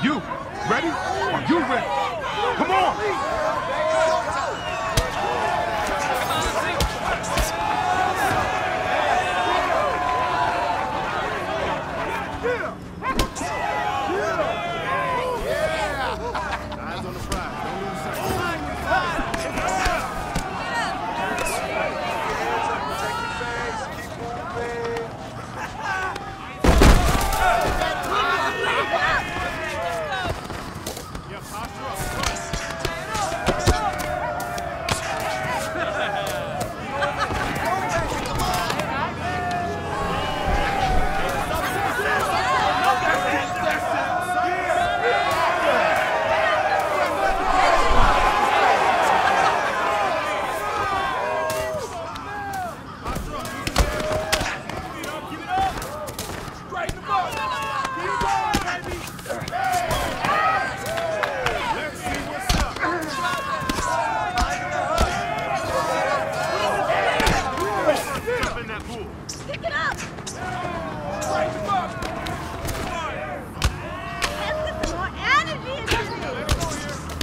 You ready? Are you ready? Come on! Eyes on the prize. Don't lose sight. Take your face. Keep moving. Pick it up! Light him up! Let's get some more energy in this thing!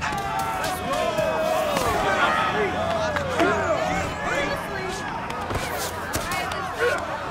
That's it! Bring him up!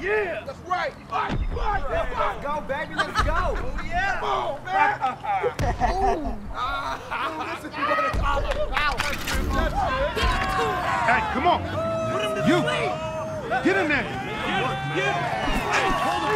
Yeah! That's right! Fight! Fight! Let's go, baby! Let's go! Oh, yeah! Come on, man! Listen to what it's all about! Hey, come on! Put him to the lead! Get in there! Get him! Hey, hold on!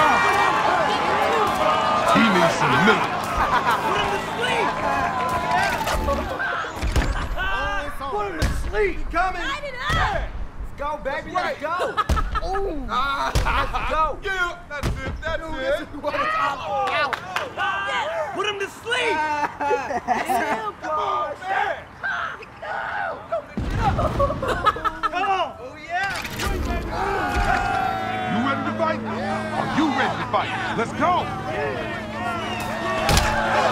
down. He needs some milk. Put him to sleep. Coming. Light it up. Let's go, baby. Let's go. Ooh. Let's go. Yeah. That's it. That's it. Put him to sleep. Come on, man. Come on. Oh, yeah. You ready to fight? Are you ready to fight? Let's go. That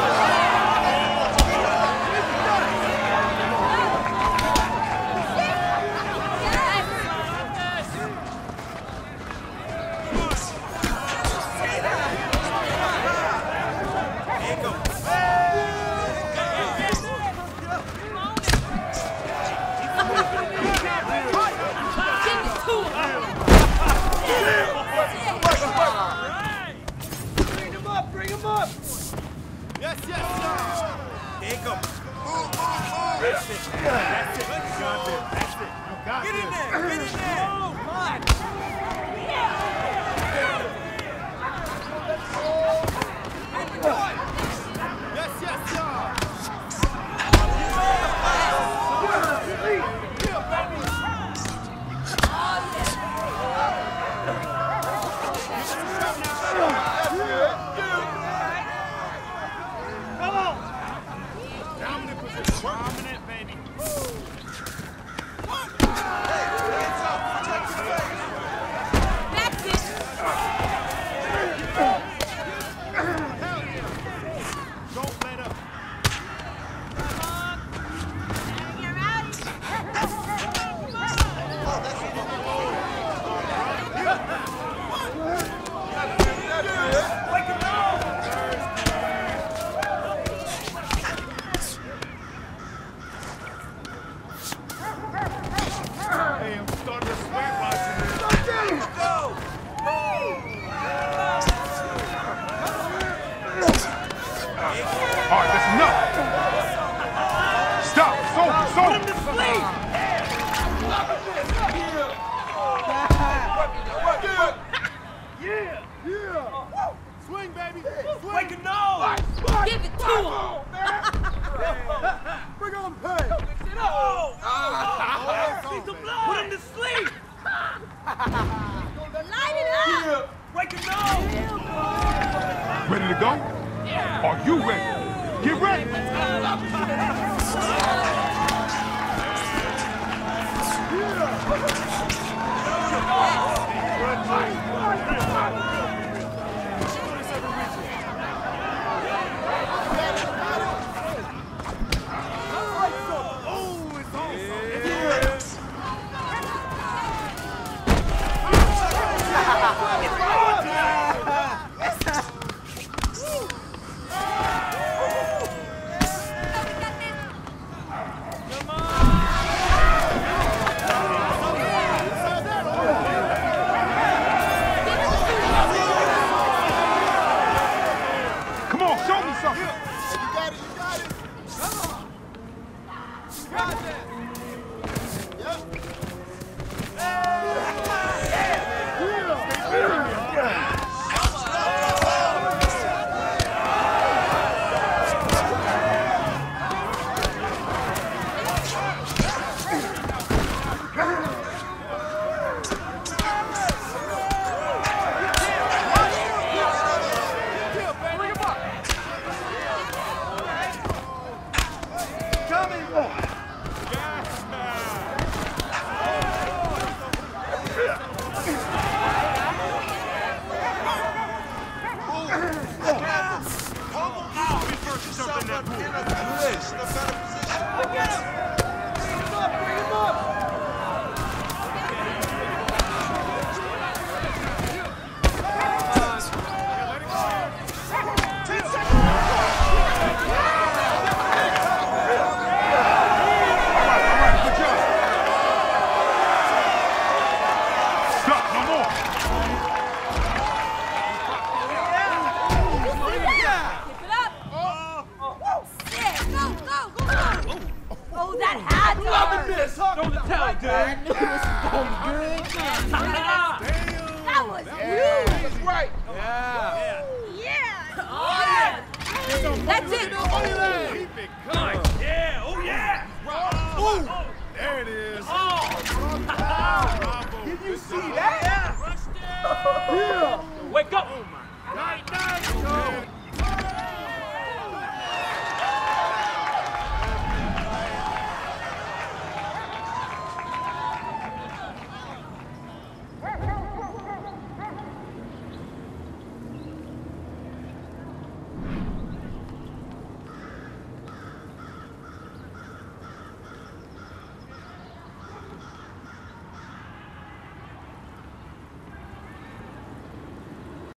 was you! That was right! Yeah. Yeah. Yeah. Oh, yeah. Yeah. That's it. Keep it coming. Yeah. Oh, yeah. Oh. There it is. Oh. Bravo. Did you see that? Yeah. Wake up.